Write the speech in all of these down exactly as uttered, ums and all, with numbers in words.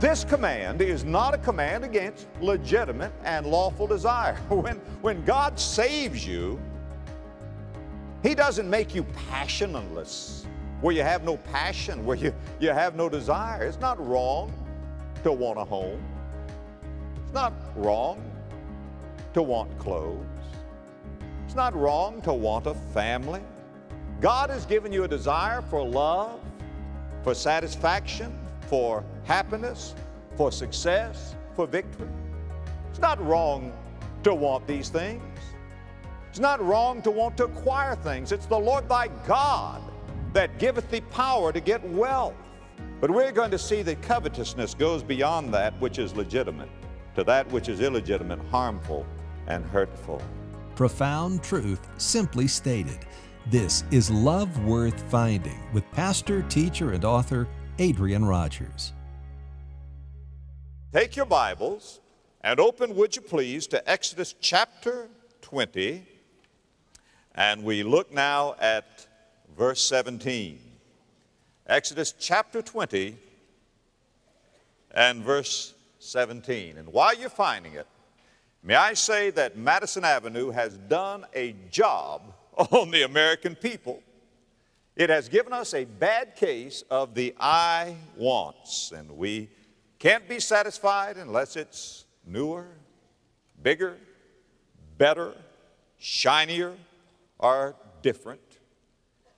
This command is not a command against legitimate and lawful desire. When, when God saves you, He doesn't make you passionless, where you have no passion, where you, you have no desire. It's not wrong to want a home. It's not wrong to want clothes. It's not wrong to want a family. God has given you a desire for love, for satisfaction, for happiness, for success, for victory. It's not wrong to want these things. It's not wrong to want to acquire things. It's the Lord thy God that giveth thee power to get wealth. But we're going to see that covetousness goes beyond that which is legitimate to that which is illegitimate, harmful, and hurtful. Profound truth simply stated. This is Love Worth Finding with pastor, teacher, and author Adrian Rogers. Take your Bibles and open, would you please, to Exodus chapter twenty, and we look now at verse seventeen. Exodus chapter twenty and verse seventeen. And while you're finding it, may I say that Madison Avenue has done a job on the American people. It has given us a bad case of the I wants, and we can't be satisfied unless it's newer, bigger, better, shinier, or different.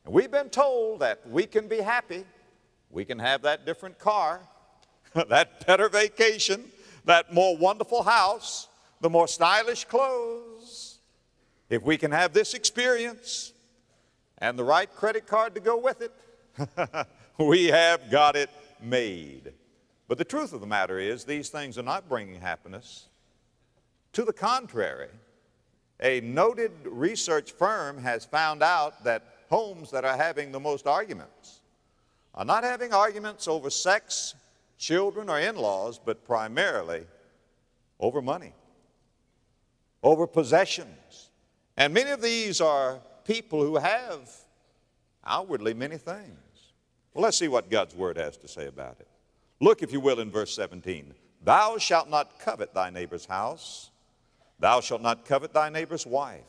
And we've been told that we can be happy. We can have that different car, that better vacation, that more wonderful house, the more stylish clothes, if we can have this experience and the right credit card to go with it. We have got it made. But the truth of the matter is, these things are not bringing happiness. To the contrary, a noted research firm has found out that homes that are having the most arguments are not having arguments over sex, children, or in-laws, but primarily over money, over possessions. And many of these are people who have outwardly many things. Well, let's see what God's Word has to say about it. Look, if you will, in verse seventeen. Thou shalt not covet thy neighbor's house. Thou shalt not covet thy neighbor's wife,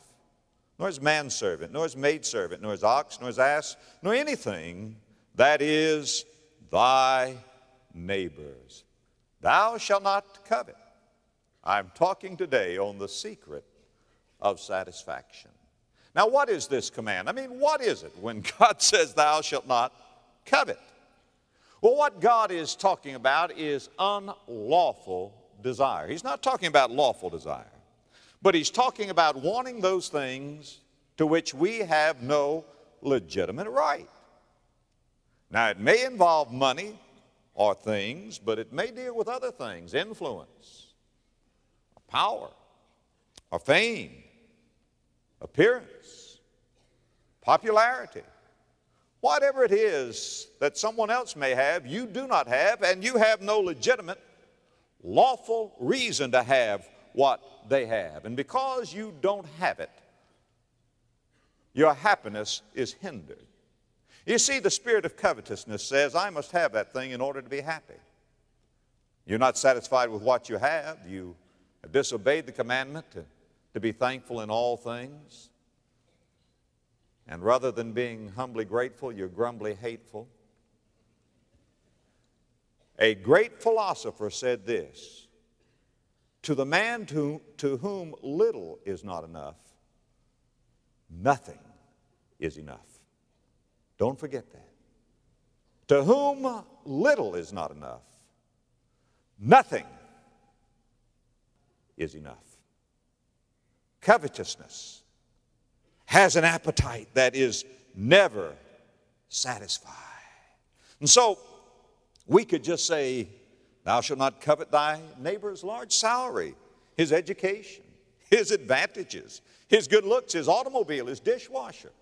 nor his manservant, nor his maidservant, nor his ox, nor his ass, nor anything that is thy neighbor's. Thou shalt not covet. I'm talking today on the secret of satisfaction. Now, what is this command? I mean, what is it when God says, thou shalt not covet? Well, what God is talking about is unlawful desire. He's not talking about lawful desire, but He's talking about wanting those things to which we have no legitimate right. Now, it may involve money or things, but it may deal with other things, influence, power, or fame, appearance, popularity, whatever it is that someone else may have, you do not have, and you have no legitimate, lawful reason to have what they have. And because you don't have it, your happiness is hindered. You see, the spirit of covetousness says, I must have that thing in order to be happy. You're not satisfied with what you have. You have disobeyed the commandment to to be thankful in all things. And rather than being humbly grateful, you're grumbly hateful. A great philosopher said this, to the man to, to whom little is not enough, nothing is enough. Don't forget that. To whom little is not enough, nothing is enough. Covetousness has an appetite that is never satisfied. And so we could just say, thou shalt not covet thy neighbor's large salary, his education, his advantages, his good looks, his automobile, his dishwasher,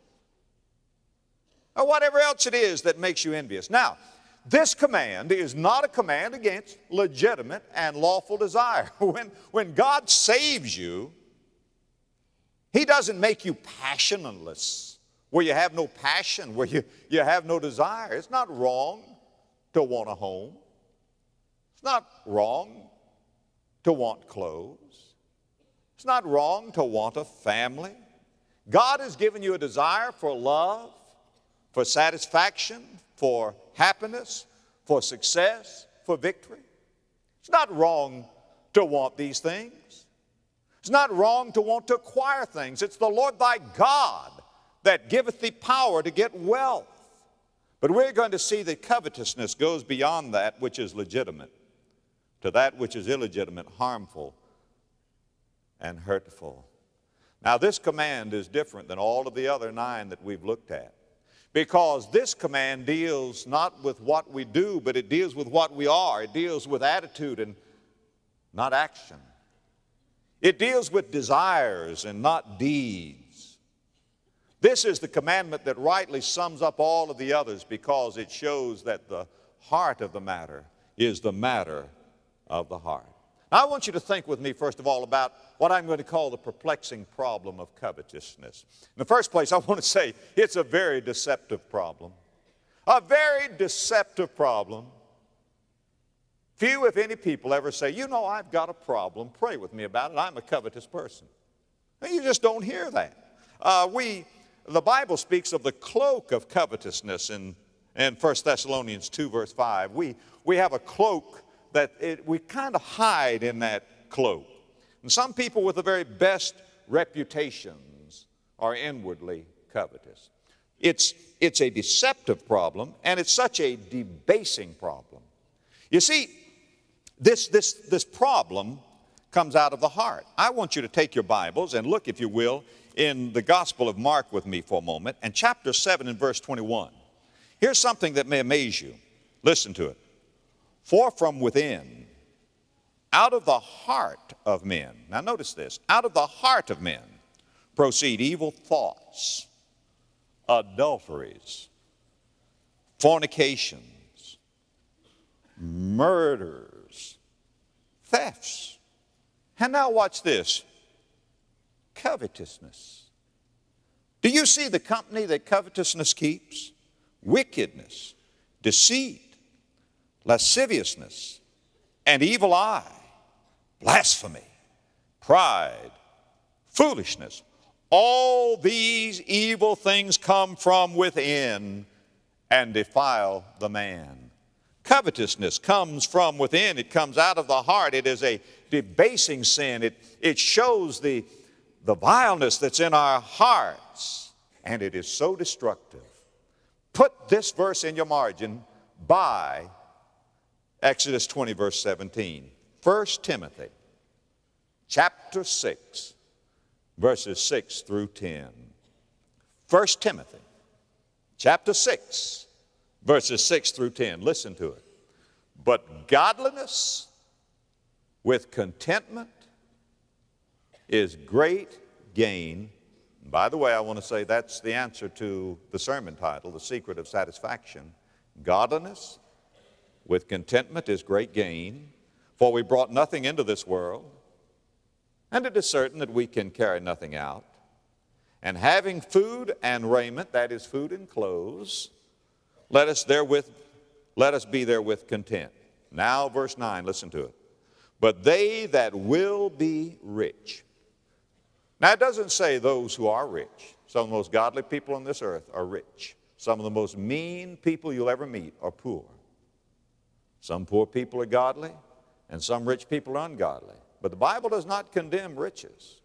or whatever else it is that makes you envious. Now, this command is not a command against legitimate and lawful desire. When, when God saves you, He doesn't make you passionless, where you have no passion, where you, you have no desire. It's not wrong to want a home. It's It's not wrong to want clothes. It's not wrong to want a family. God has given you a desire for love, for satisfaction, for happiness, for success, for victory. It's not wrong to want these things. It's not wrong to want to acquire things. It's the Lord thy God that giveth thee power to get wealth. But we're going to see that covetousness goes beyond that which is legitimate to that which is illegitimate, harmful, and hurtful. Now, this command is different than all of the other nine that we've looked at, because this command deals not with what we do, but it deals with what we are. It deals with attitude and not action. It deals with desires and not deeds. This is the commandment that rightly sums up all of the others, because it shows that the heart of the matter is the matter of the heart. Now, I want you to think with me, first of all, about what I'm going to call the perplexing problem of covetousness. In the first place, I want to say it's a very deceptive problem. A very deceptive problem. Few, if any, people ever say, you know, I've got a problem. Pray with me about it. I'm a covetous person. And you just don't hear that. Uh, we, the Bible speaks of the cloak of covetousness in, in First Thessalonians two, verse five. We, we have a cloak that it, we kind of hide in that cloak. And some people with the very best reputations are inwardly covetous. It's, it's a deceptive problem, and it's such a debasing problem. You see, this, this, this problem comes out of the heart. I want you to take your Bibles and look, if you will, in the Gospel of Mark with me for a moment, and chapter seven and verse twenty-one. Here's something that may amaze you. Listen to it. For from within, out of the heart of men, now notice this, out of the heart of men proceed evil thoughts, adulteries, fornications, murders, thefts. And now watch this, covetousness. Do you see the company that covetousness keeps? Wickedness, deceit, lasciviousness, an evil eye, blasphemy, pride, foolishness. All these evil things come from within and defile the man. Covetousness comes from within. It comes out of the heart. It is a debasing sin. It, it shows the, the vileness that's in our hearts, and it is so destructive. Put this verse in your margin by Exodus twenty, verse seventeen. First Timothy, chapter six, verses six through ten. First Timothy, chapter six, verses six through ten. Listen to it. But godliness with contentment is great gain. And by the way, I want to say that's the answer to the sermon title, The Secret of Satisfaction. Godliness with contentment is great gain, for we brought nothing into this world, and it is certain that we can carry nothing out. And having food and raiment, that is food and clothes, let us therewith, let us be therewith content. Now verse nine, listen to it. But they that will be rich. Now it doesn't say those who are rich. Some of the most godly people on this earth are rich. Some of the most mean people you'll ever meet are poor. Some poor people are godly, and some rich people are ungodly. But the Bible does not condemn riches.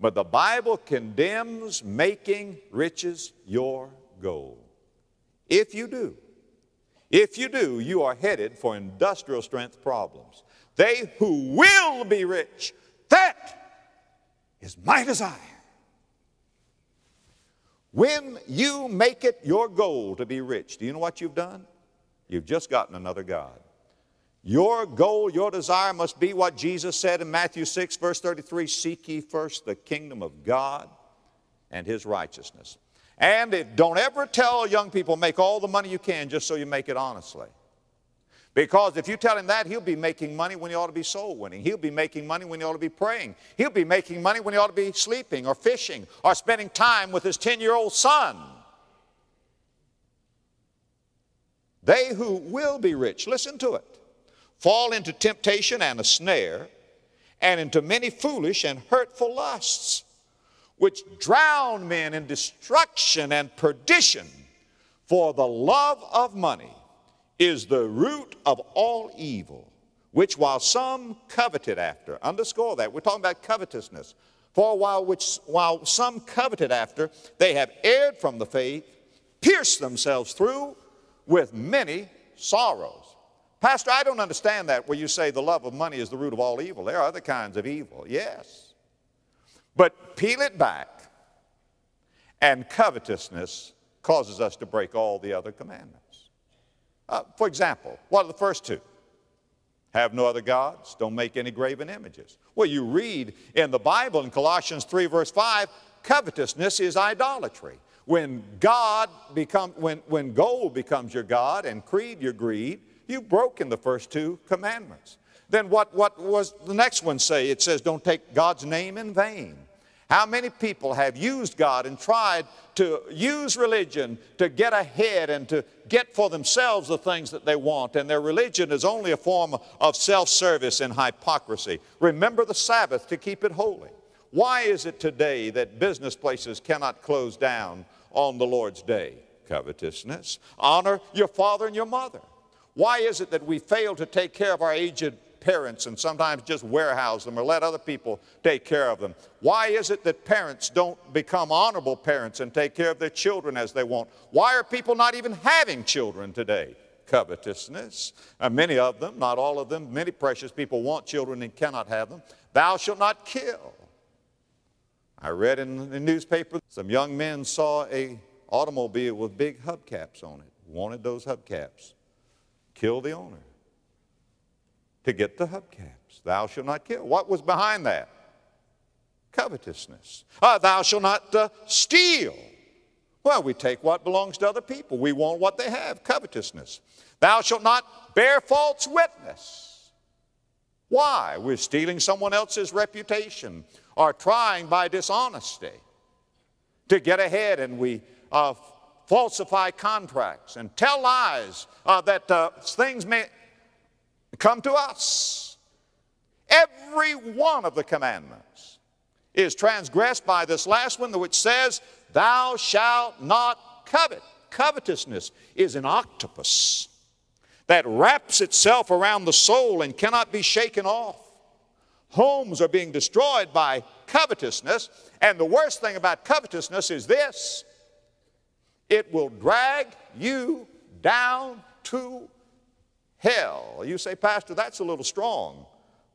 But the Bible condemns making riches your goal. If you do, if you do, you are headed for industrial strength problems. They who will be rich, that is my desire. When you make it your goal to be rich, do you know what you've done? You've just gotten another God. Your goal, your desire must be what Jesus said in Matthew six, verse thirty-three, seek ye first the kingdom of God and His righteousness. And if, don't ever tell young people, make all the money you can just so you make it honestly. Because if you tell him that, he'll be making money when he ought to be soul winning. He'll be making money when he ought to be praying. He'll be making money when he ought to be sleeping or fishing or spending time with his ten-year-old son. They who will be rich, listen to it, fall into temptation and a snare, and into many foolish and hurtful lusts, which drown men in destruction and perdition. For the love of money is the root of all evil, which while some coveted after, underscore that, we're talking about covetousness. For while, which, while some coveted after, they have erred from the faith, pierced themselves through with many sorrows. Pastor, I don't understand that where you say the love of money is the root of all evil. There are other kinds of evil, yes. But peel it back, and covetousness causes us to break all the other commandments. Uh, for example, what are the first two? Have no other gods, don't make any graven images. Well, you read in the Bible in Colossians three verse five, covetousness is idolatry. When God become, when, when gold becomes your God and greed your greed, you've broken the first two commandments. Then what, what was the next one say? It says, don't take God's name in vain. How many people have used God and tried to use religion to get ahead and to get for themselves the things that they want, and their religion is only a form of self-service and hypocrisy. Remember the Sabbath to keep it holy. Why is it today that business places cannot close down on the Lord's day? Covetousness. Honor your father and your mother. Why is it that we fail to take care of our aged parents and sometimes just warehouse them or let other people take care of them? Why is it that parents don't become honorable parents and take care of their children as they want? Why are people not even having children today? Covetousness. Uh, many of them, not all of them, many precious people want children and cannot have them. Thou shalt not kill. I read in the newspaper some young men saw an automobile with big hubcaps on it, wanted those hubcaps. Kill the owner to get the hubcaps. Thou shalt not kill. What was behind that? Covetousness. Uh, thou shalt not uh, steal. Well, we take what belongs to other people. We want what they have. Covetousness. Thou shalt not bear false witness. Why? We're stealing someone else's reputation or trying by dishonesty to get ahead, and we uh, falsify contracts and tell lies uh, that uh, things may come to us. Every one of the commandments is transgressed by this last one, which says, thou shalt not covet. Covetousness is an octopus that wraps itself around the soul and cannot be shaken off. Homes are being destroyed by covetousness, and the worst thing about covetousness is this: it will drag you down to hell. You say, Pastor, that's a little strong.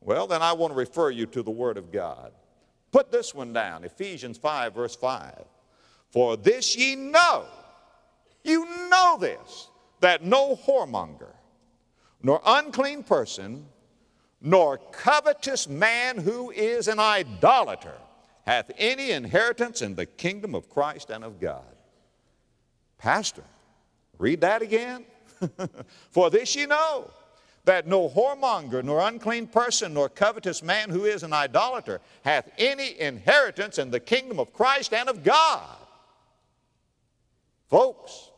Well, then I want to refer you to the Word of God. Put this one down, Ephesians five, verse five. For this ye know, you know this, that no whoremonger, nor unclean person, nor covetous man who is an idolater, hath any inheritance in the kingdom of Christ and of God. Pastor, read that again. For this ye know, that no whoremonger, nor unclean person, nor covetous man who is an idolater, hath any inheritance in the kingdom of Christ and of God. Folks,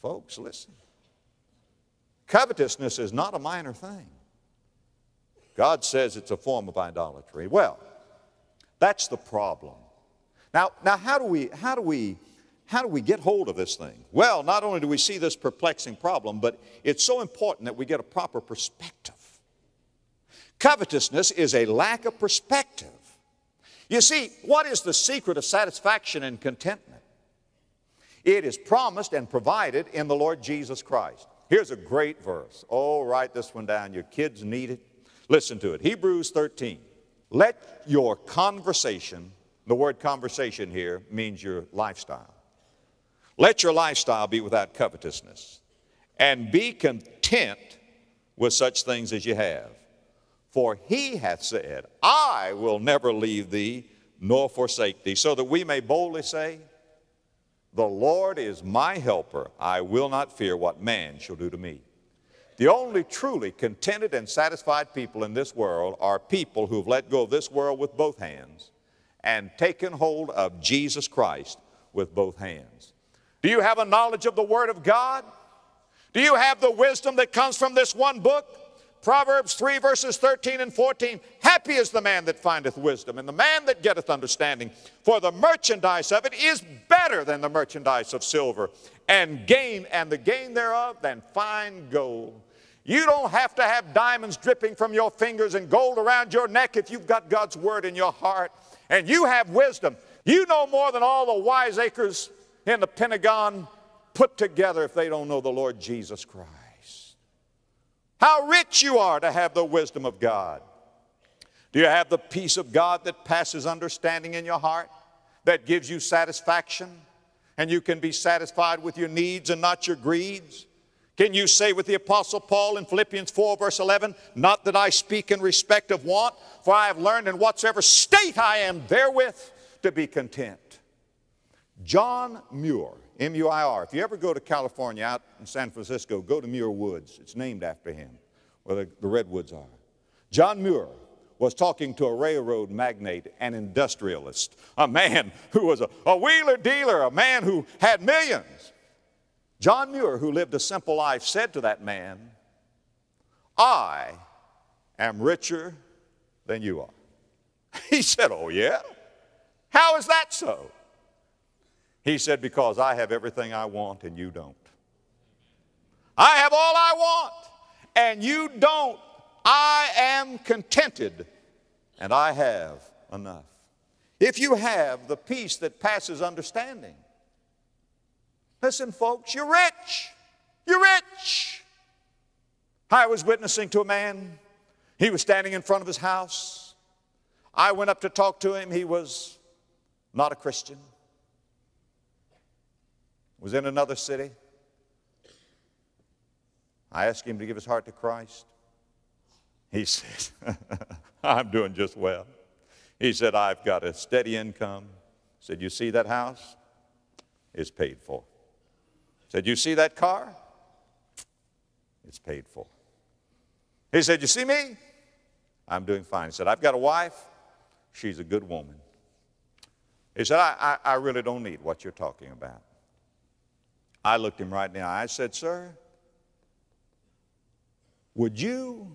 folks, listen. Covetousness is not a minor thing. God says it's a form of idolatry. Well, that's the problem. Now, now how do we, how do we, How do we get hold of this thing? Well, not only do we see this perplexing problem, but it's so important that we get a proper perspective. Covetousness is a lack of perspective. You see, what is the secret of satisfaction and contentment? It is promised and provided in the Lord Jesus Christ. Here's a great verse. Oh, write this one down. Your kids need it. Listen to it. Hebrews thirteen. Let your conversation, the word conversation here means your lifestyle. Let your lifestyle be without covetousness, and be content with such things as you have. For he hath said, I will never leave thee nor forsake thee, so that we may boldly say, the Lord is my helper. I will not fear what man shall do to me. The only truly contented and satisfied people in this world are people who've let go of this world with both hands and taken hold of Jesus Christ with both hands. Do you have a knowledge of the Word of God? Do you have the wisdom that comes from this one book? Proverbs three, verses thirteen and fourteen. Happy is the man that findeth wisdom, and the man that getteth understanding. For the merchandise of it is better than the merchandise of silver, and gain, and the gain thereof, than fine gold. You don't have to have diamonds dripping from your fingers and gold around your neck if you've got God's word in your heart, and you have wisdom. You know more than all the wiseacres in the Pentagon put together if they don't know the Lord Jesus Christ. How rich you are to have the wisdom of God. Do you have the peace of God that passes understanding in your heart, that gives you satisfaction, and you can be satisfied with your needs and not your greeds? Can you say with the Apostle Paul in Philippians four, verse eleven, not that I speak in respect of want, for I have learned in whatsoever state I am therewith to be content. John Muir, M U I R. If you ever go to California, out in San Francisco, go to Muir Woods. It's named after him, where the, the redwoods are. John Muir was talking to a railroad magnate, an industrialist, a man who was a, a wheeler dealer, a man who had millions. John Muir, who lived a simple life, said to that man, I am richer than you are. He said, oh yeah? How is that so? He said, because I have everything I want and you don't. I have all I want and you don't. I am contented and I have enough. If you have the peace that passes understanding. Listen, folks, you're rich. You're rich. I was witnessing to a man. He was standing in front of his house. I went up to talk to him. He was not a Christian. Was in another city. I asked him to give his heart to Christ. He said, I'm doing just well. He said, I've got a steady income. He said, you see that house? It's paid for. He said, you see that car? It's paid for. He said, you see me? I'm doing fine. He said, I've got a wife. She's a good woman. He said, I, I, I really don't need what you're talking about. I looked him right in the eye. I said, sir, would you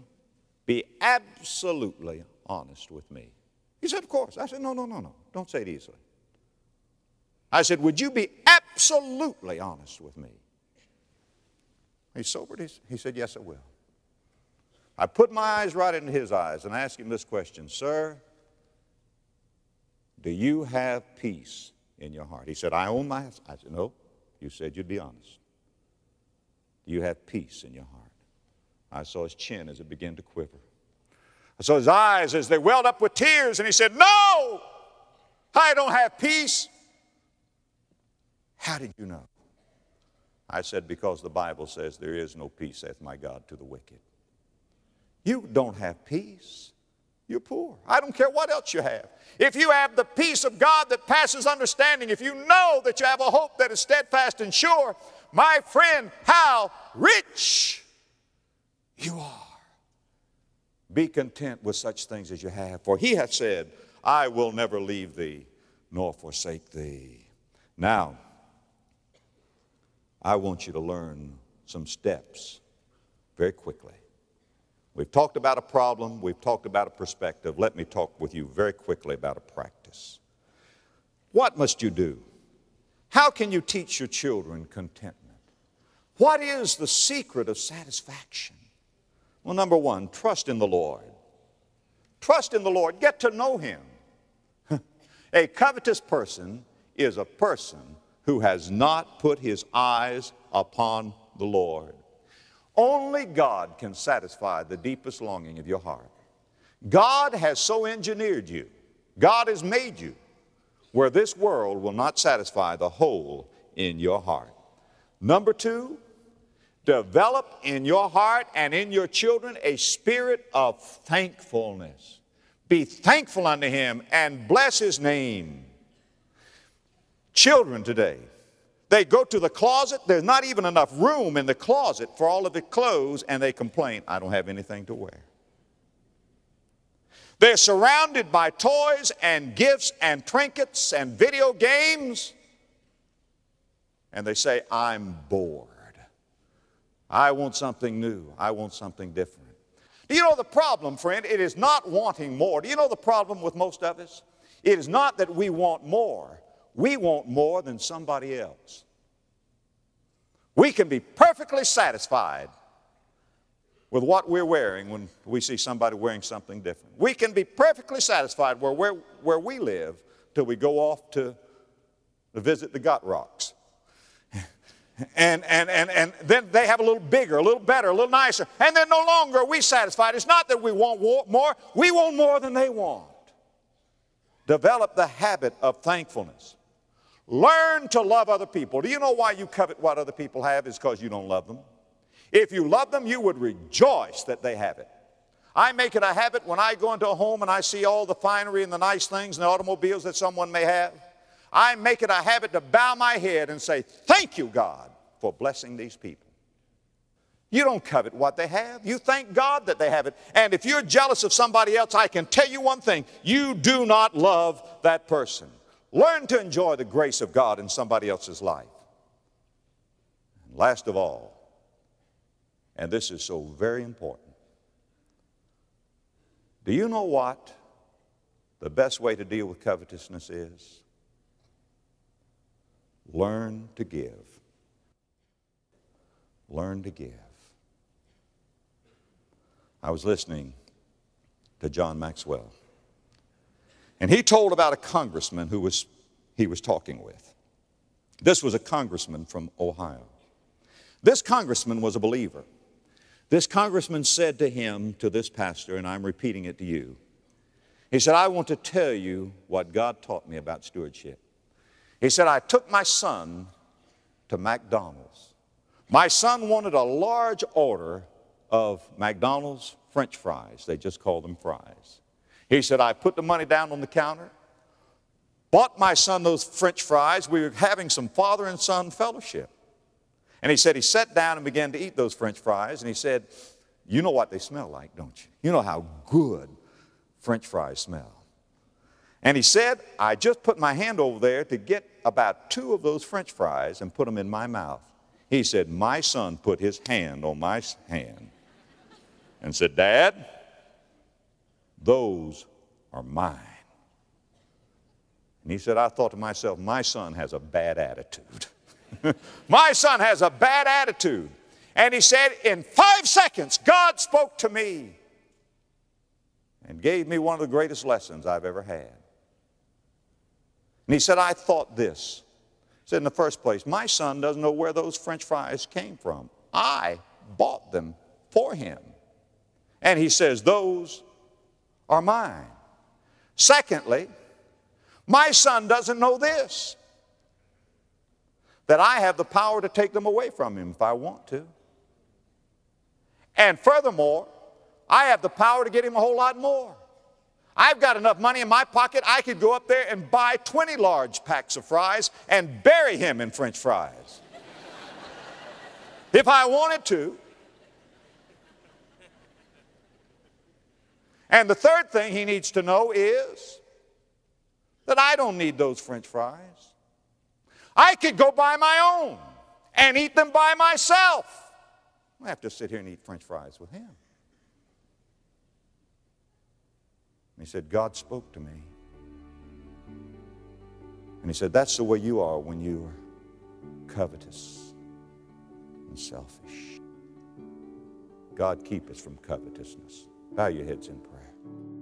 be absolutely honest with me? He said, of course. I said, no, no, no, no. Don't say it easily. I said, would you be absolutely honest with me? He sobered. He said, yes, I will. I put my eyes right into his eyes and asked him this question, sir, do you have peace in your heart? He said, I own my house. I said, no. You said you'd be honest. You have peace in your heart. I saw his chin as it began to quiver. I saw his eyes as they welled up with tears, and he said, no, I don't have peace. How did you know? I said, because the Bible says there is no peace, saith my God, to the wicked. You don't have peace. You're poor. I don't care what else you have. If you have the peace of God that passes understanding, if you know that you have a hope that is steadfast and sure, my friend, how rich you are. Be content with such things as you have, for he hath said, I will never leave thee nor forsake thee. Now, I want you to learn some steps very quickly. We've talked about a problem. We've talked about a perspective. Let me talk with you very quickly about a practice. What must you do? How can you teach your children contentment? What is the secret of satisfaction? Well, number one, trust in the Lord. Trust in the Lord. Get to know Him. A covetous person is a person who has not put his eyes upon the Lord. Only God can satisfy the deepest longing of your heart. God has so engineered you, God has made you, where this world will not satisfy the hole in your heart. Number two, develop in your heart and in your children a spirit of thankfulness. Be thankful unto Him and bless His name. Children today, they go to the closet. There's not even enough room in the closet for all of the clothes, and they complain, I don't have anything to wear. They're surrounded by toys and gifts and trinkets and video games, and they say, I'm bored. I want something new. I want something different. Do you know the problem, friend? It is not wanting more. Do you know the problem with most of us? It is not that we want more. We want more than somebody else. We can be perfectly satisfied with what we're wearing when we see somebody wearing something different. We can be perfectly satisfied where, where, where we live till we go off to, to visit the Got Rocks. And, and, and, and then they have a little bigger, a little better, a little nicer. And then no longer are we satisfied. It's not that we want more. We want more than they want. Develop the habit of thankfulness. Learn to love other people. Do you know why you covet what other people have? It's because you don't love them. If you love them, you would rejoice that they have it. I make it a habit when I go into a home and I see all the finery and the nice things and the automobiles that someone may have. I make it a habit to bow my head and say, thank you, God, for blessing these people. You don't covet what they have. You thank God that they have it. And if you're jealous of somebody else, I can tell you one thing. You do not love that person. Learn to enjoy the grace of God in somebody else's life. And last of all, and this is so very important, do you know what the best way to deal with covetousness is? Learn to give. Learn to give. I was listening to John Maxwell, and he told about a congressman who was, he was talking with. This was a congressman from Ohio. This congressman was a believer. This congressman said to him, to this pastor, and I'm repeating it to you, he said, I want to tell you what God taught me about stewardship. He said, I took my son to McDonald's. My son wanted a large order of McDonald's French fries. They just call them fries. He said, I put the money down on the counter, bought my son those French fries. We were having some father and son fellowship. And he said he sat down and began to eat those French fries. And he said, you know what they smell like, don't you? You know how good French fries smell. And he said, I just put my hand over there to get about two of those French fries and put them in my mouth. He said, my son put his hand on my hand and said, Dad, those are mine. And he said, I thought to myself, my son has a bad attitude. My son has a bad attitude. And he said, in five seconds, God spoke to me and gave me one of the greatest lessons I've ever had. And he said, I thought this. He said, in the first place, my son doesn't know where those French fries came from. I bought them for him. And he says, those are mine. Secondly, my son doesn't know this, that I have the power to take them away from him if I want to. And furthermore, I have the power to get him a whole lot more. I've got enough money in my pocket, I could go up there and buy twenty large packs of fries and bury him in French fries. If I wanted to. And the third thing he needs to know is that I don't need those French fries. I could go buy my own and eat them by myself. I have to sit here and eat French fries with him. He said, God spoke to me. And he said, that's the way you are when you are covetous and selfish. God keep us from covetousness. Bow your heads in prayer.